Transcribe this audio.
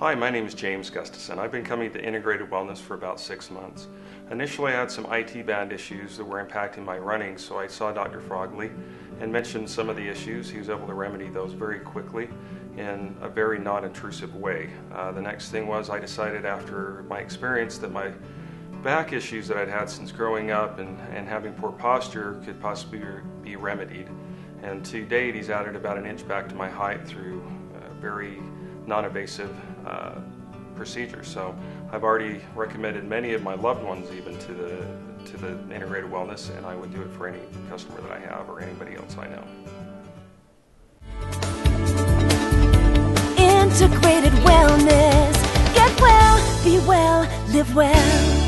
Hi, my name is James Gustason. I've been coming to Integrated Wellness for about 6 months. Initially, I had some IT band issues that were impacting my running, so I saw Dr. Frogley and mentioned some of the issues. He was able to remedy those very quickly in a very non-intrusive way. The next thing was I decided after my experience that my back issues that I'd had since growing up and having poor posture could possibly be remedied. And to date, he's added about an inch back to my height through very non-invasive procedure. So I've already recommended many of my loved ones even to the Integrated Wellness, and I would do it for any customer that I have or anybody else I know. Integrated Wellness. Get well, be well, live well.